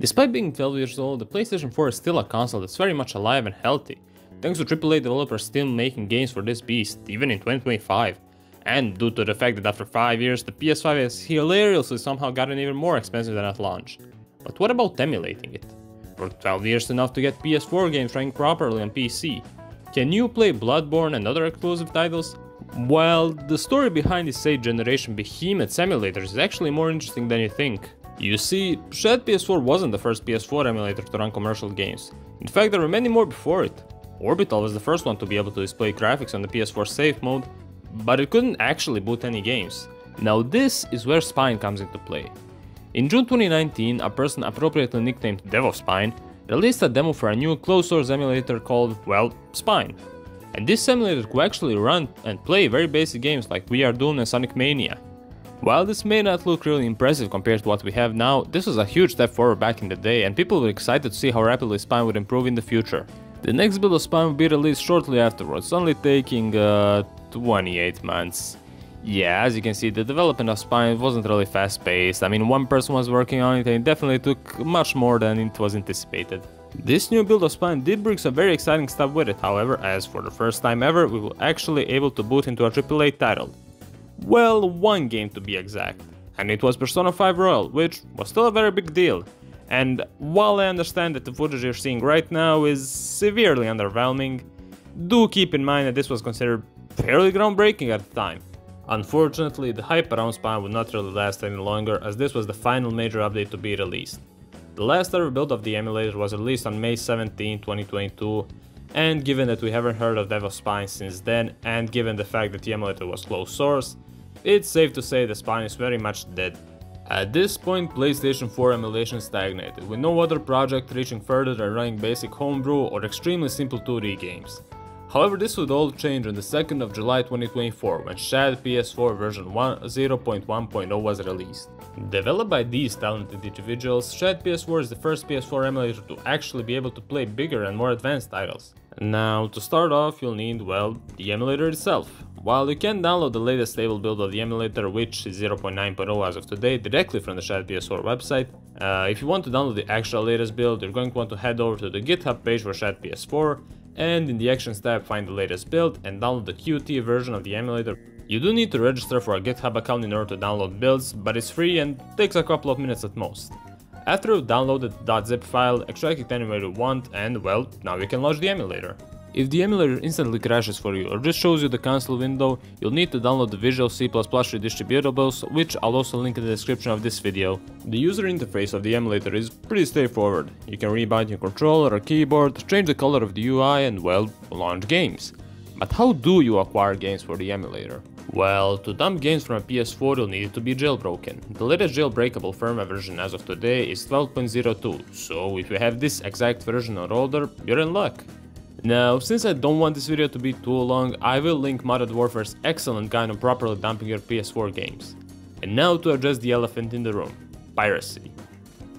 Despite being 12 years old, the PlayStation 4 is still a console that's very much alive and healthy, thanks to AAA developers still making games for this beast, even in 2025. And due to the fact that after 5 years, the PS5 has hilariously somehow gotten even more expensive than at launch. But what about emulating it? For 12 years enough to get PS4 games running properly on PC? Can you play Bloodborne and other exclusive titles? Well, the story behind this 8th generation behemoth emulators is actually more interesting than you think. You see, shadPS4 wasn't the first PS4 emulator to run commercial games. In fact, there were many more before it. Orbital was the first one to be able to display graphics on the PS4 safe mode, but it couldn't actually boot any games. Now this is where Spine comes into play. In June 2019, a person appropriately nicknamed Dev of Spine released a demo for a new closed-source emulator called, well, Spine. And this emulator could actually run and play very basic games like We Are Doomed and Sonic Mania. While this may not look really impressive compared to what we have now, this was a huge step forward back in the day, and people were excited to see how rapidly Spine would improve in the future. The next build of Spine would be released shortly afterwards, only taking 28 months. Yeah, as you can see, the development of Spine wasn't really fast-paced. I mean, one person was working on it, and it definitely took much more than it was anticipated. This new build of Spine did bring some very exciting stuff with it, however, as for the first time ever, we were actually able to boot into a AAA title. Well, one game to be exact. And it was Persona 5 Royal, which was still a very big deal. And while I understand that the footage you're seeing right now is severely underwhelming, do keep in mind that this was considered fairly groundbreaking at the time. Unfortunately, the hype around Spine would not really last any longer, as this was the final major update to be released. The last ever build of the emulator was released on May 17, 2022, and given that we haven't heard of Dev of Spine since then, and given the fact that the emulator was closed source, it's safe to say that Spine is very much dead. At this point, PlayStation 4 emulation stagnated, with no other project reaching further than running basic homebrew or extremely simple 2D games. However, this would all change on the 2nd of July 2024, when shadPS4 version 0.1.0 was released. Developed by these talented individuals, shadPS4 is the first PS4 emulator to actually be able to play bigger and more advanced titles. Now, to start off, you'll need, well, the emulator itself. While you can download the latest stable build of the emulator, which is 0.9.0 as of today, directly from the shadPS4 website, if you want to download the actual latest build, you're going to want to head over to the GitHub page for shadPS4, and in the Actions tab find the latest build and download the Qt version of the emulator. You do need to register for a GitHub account in order to download builds, but it's free and takes a couple of minutes at most. After you've downloaded the .zip file, extract it anywhere you want and, well, now you can launch the emulator. If the emulator instantly crashes for you or just shows you the console window, you'll need to download the Visual C++ redistributables, which I'll also link in the description of this video. The user interface of the emulator is pretty straightforward. You can rebind your controller or keyboard, change the color of the UI and, well, launch games. But how do you acquire games for the emulator? Well, to dump games from a PS4 you'll need to be jailbroken. The latest jailbreakable firmware version as of today is 12.02, so if you have this exact version or older, you're in luck. Now, since I don't want this video to be too long, I will link Modded Warfare's excellent guide on properly dumping your PS4 games. And now to address the elephant in the room, piracy.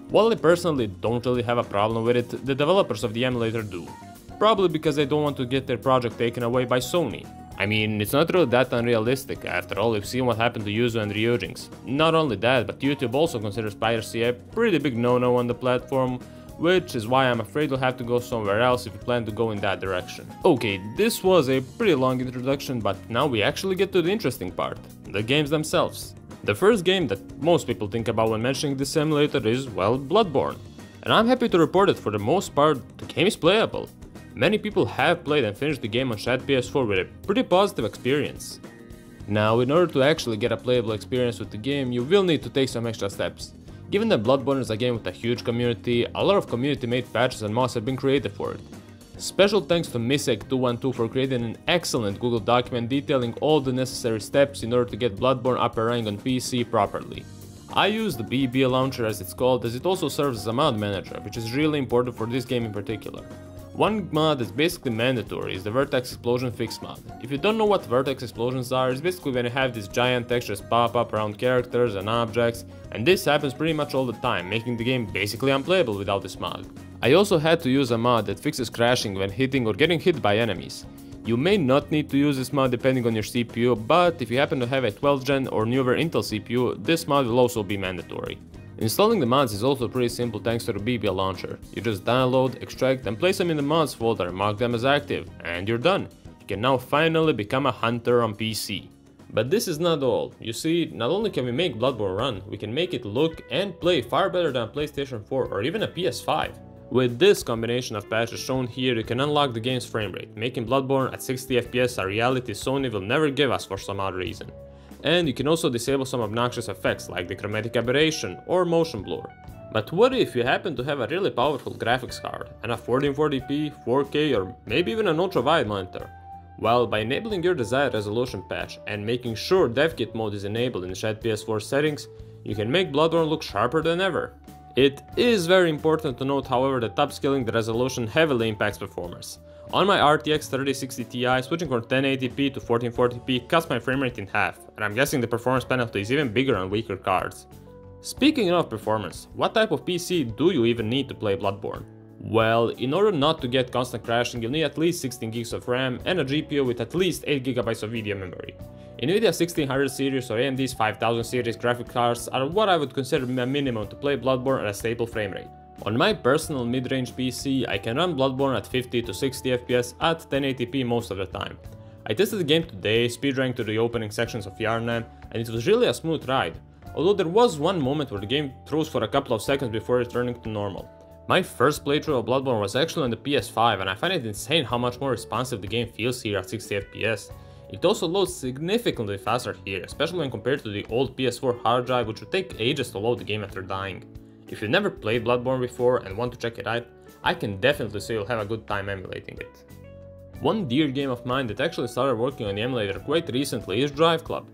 While I personally don't really have a problem with it, the developers of the emulator do. Probably because they don't want to get their project taken away by Sony. I mean, it's not really that unrealistic, after all we've seen what happened to Yuzu and Ryujinx. Not only that, but YouTube also considers piracy a pretty big no-no on the platform, which is why I'm afraid you'll have to go somewhere else if you plan to go in that direction. Okay, this was a pretty long introduction, but now we actually get to the interesting part, the games themselves. The first game that most people think about when mentioning this emulator is, well, Bloodborne. And I'm happy to report that for the most part, the game is playable. Many people have played and finished the game on shadPS4 with a pretty positive experience. Now, in order to actually get a playable experience with the game, you will need to take some extra steps. Given that Bloodborne is a game with a huge community, a lot of community-made patches and mods have been created for it. Special thanks to missake212 for creating an excellent Google document detailing all the necessary steps in order to get Bloodborne up and running on PC properly. I use the BBL launcher as it's called, as it also serves as a mod manager, which is really important for this game in particular. One mod that's basically mandatory is the Vertex Explosion Fix mod. If you don't know what Vertex Explosions are, it's basically when you have these giant textures pop up around characters and objects, and this happens pretty much all the time, making the game basically unplayable without this mod. I also had to use a mod that fixes crashing when hitting or getting hit by enemies. You may not need to use this mod depending on your CPU, but if you happen to have a 12th gen or newer Intel CPU, this mod will also be mandatory. Installing the mods is also pretty simple thanks to the BBL launcher. You just download, extract and place them in the mods folder, mark them as active, and you're done. You can now finally become a hunter on PC. But this is not all. You see, not only can we make Bloodborne run, we can make it look and play far better than a PlayStation 4 or even a PS5. With this combination of patches shown here, you can unlock the game's framerate, making Bloodborne at 60 FPS a reality Sony will never give us for some odd reason. And you can also disable some obnoxious effects like the chromatic aberration or motion blur. But what if you happen to have a really powerful graphics card and a 1440p, 4K or maybe even an ultra-wide monitor? Well, by enabling your desired resolution patch and making sure DevKit mode is enabled in shadPS4 settings, you can make Bloodborne look sharper than ever. It is very important to note, however, that upscaling the resolution heavily impacts performance. On my RTX 3060 Ti, switching from 1080p to 1440p cuts my framerate in half, and I'm guessing the performance penalty is even bigger on weaker cards. Speaking of performance, what type of PC do you even need to play Bloodborne? Well, in order not to get constant crashing, you'll need at least 16 gigs of RAM and a GPU with at least 8 GB of video memory. NVIDIA 1600 series or AMD's 5000 series graphic cards are what I would consider a minimum to play Bloodborne at a stable framerate. On my personal mid-range PC, I can run Bloodborne at 50 to 60 FPS at 1080p most of the time. I tested the game today, speedrunning to the opening sections of Yharnam, and it was really a smooth ride, although there was one moment where the game froze for a couple of seconds before returning to normal. My first playthrough of Bloodborne was actually on the PS5, and I find it insane how much more responsive the game feels here at 60 FPS. It also loads significantly faster here, especially when compared to the old PS4 hard drive, which would take ages to load the game after dying. If you've never played Bloodborne before and want to check it out, I can definitely say you'll have a good time emulating it. One dear game of mine that actually started working on the emulator quite recently is Driveclub.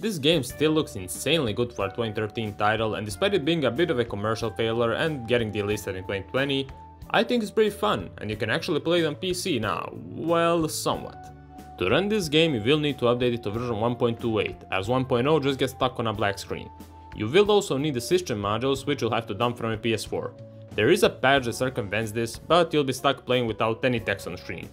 This game still looks insanely good for a 2013 title, and despite it being a bit of a commercial failure and getting delisted in 2020, I think it's pretty fun, and you can actually play it on PC now, well, somewhat. To run this game, you will need to update it to version 1.28, as 1.0 just gets stuck on a black screen. You will also need the system modules, which you'll have to dump from your PS4. There is a patch that circumvents this, but you'll be stuck playing without any text on screen.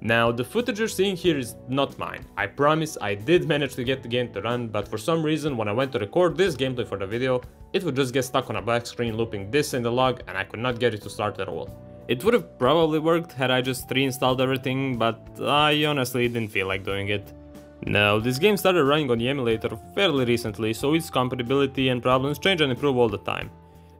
Now, the footage you're seeing here is not mine. I promise I did manage to get the game to run, but for some reason when I went to record this gameplay for the video, it would just get stuck on a black screen looping this in the log, and I could not get it to start at all. It would have probably worked had I just reinstalled everything, but I honestly didn't feel like doing it. Now, this game started running on the emulator fairly recently, so its compatibility and problems change and improve all the time.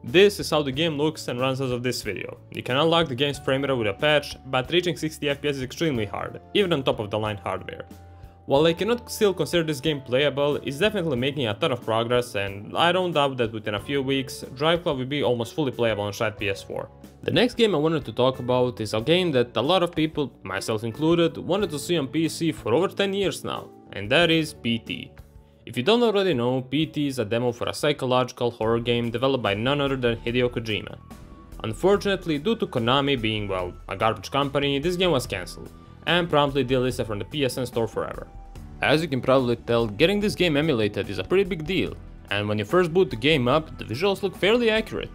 This is how the game looks and runs as of this video. You can unlock the game's framerate with a patch, but reaching 60 FPS is extremely hard, even on top of the line hardware. While I cannot still consider this game playable, it's definitely making a ton of progress, and I don't doubt that within a few weeks, Driveclub will be almost fully playable on shadPS4. The next game I wanted to talk about is a game that a lot of people, myself included, wanted to see on PC for over 10 years now, and that is P.T. If you don't already know, P.T. is a demo for a psychological horror game developed by none other than Hideo Kojima. Unfortunately, due to Konami being, well, a garbage company, this game was cancelled, and promptly delisted from the PSN store forever. As you can probably tell, getting this game emulated is a pretty big deal, and when you first boot the game up, the visuals look fairly accurate.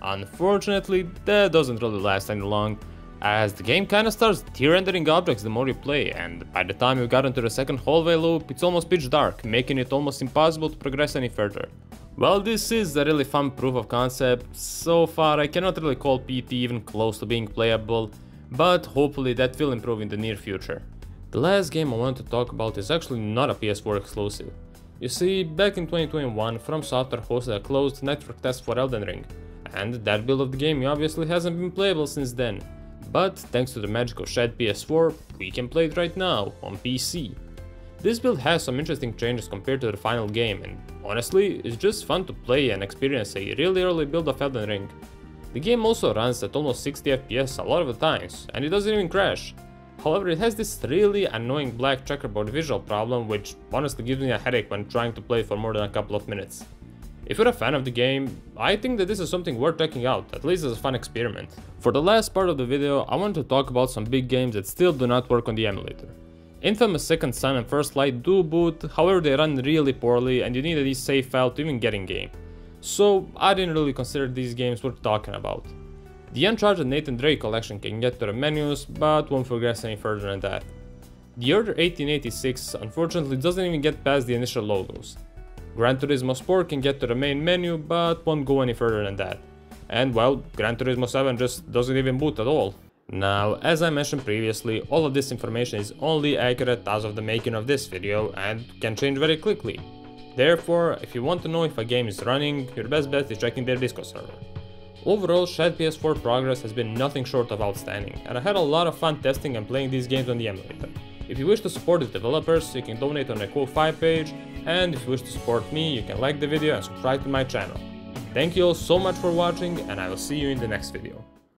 Unfortunately, that doesn't really last any long, as the game kinda starts de-rendering objects the more you play, and by the time you've gotten to the second hallway loop, it's almost pitch dark, making it almost impossible to progress any further. Well, this is a really fun proof of concept. So far, I cannot really call PT even close to being playable, but hopefully that will improve in the near future. The last game I want to talk about is actually not a PS4 exclusive. You see, back in 2021, FromSoftware hosted a closed network test for Elden Ring, and that build of the game obviously hasn't been playable since then. But thanks to the magic of shadPS4, we can play it right now on PC. This build has some interesting changes compared to the final game, and honestly, it's just fun to play and experience a really early build of Elden Ring. The game also runs at almost 60 FPS a lot of the times, and it doesn't even crash. However, it has this really annoying black checkerboard visual problem, which honestly gives me a headache when trying to play for more than a couple of minutes. If you're a fan of the game, I think that this is something worth checking out, at least as a fun experiment. For the last part of the video, I want to talk about some big games that still do not work on the emulator. Infamous Second Son and First Light do boot, however they run really poorly and you need a save file to even get in game. So I didn't really consider these games worth talking about. The Uncharted Nathan Drake collection can get to the menus, but won't progress any further than that. The Order 1886 unfortunately doesn't even get past the initial logos. Gran Turismo Sport can get to the main menu, but won't go any further than that. And well, Gran Turismo 7 just doesn't even boot at all. Now, as I mentioned previously, all of this information is only accurate as of the making of this video and can change very quickly. Therefore, if you want to know if a game is running, your best bet is checking their Discord server. Overall, shadPS4 progress has been nothing short of outstanding, and I had a lot of fun testing and playing these games on the emulator. If you wish to support the developers, you can donate on the Ko-Fi page, and if you wish to support me, you can like the video and subscribe to my channel. Thank you all so much for watching, and I will see you in the next video.